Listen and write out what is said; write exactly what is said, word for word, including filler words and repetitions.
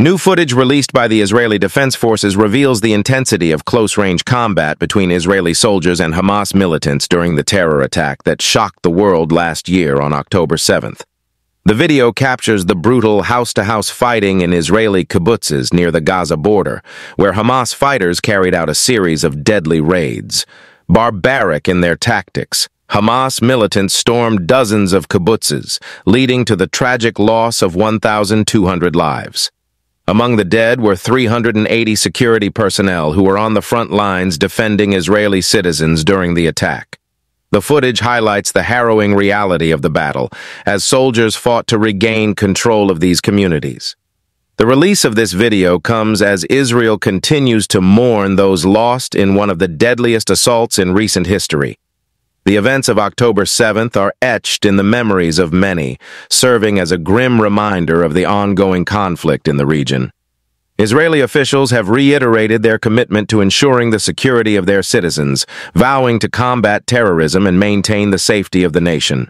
New footage released by the Israeli Defense Forces reveals the intensity of close-range combat between Israeli soldiers and Hamas militants during the terror attack that shocked the world last year on October seventh. The video captures the brutal house-to-house fighting in Israeli kibbutzes near the Gaza border, where Hamas fighters carried out a series of deadly raids. Barbaric in their tactics, Hamas militants stormed dozens of kibbutzes, leading to the tragic loss of one thousand two hundred lives. Among the dead were three hundred eighty security personnel who were on the front lines defending Israeli citizens during the attack. The footage highlights the harrowing reality of the battle, as soldiers fought to regain control of these communities. The release of this video comes as Israel continues to mourn those lost in one of the deadliest assaults in recent history. The events of October seventh are etched in the memories of many, serving as a grim reminder of the ongoing conflict in the region. Israeli officials have reiterated their commitment to ensuring the security of their citizens, vowing to combat terrorism and maintain the safety of the nation.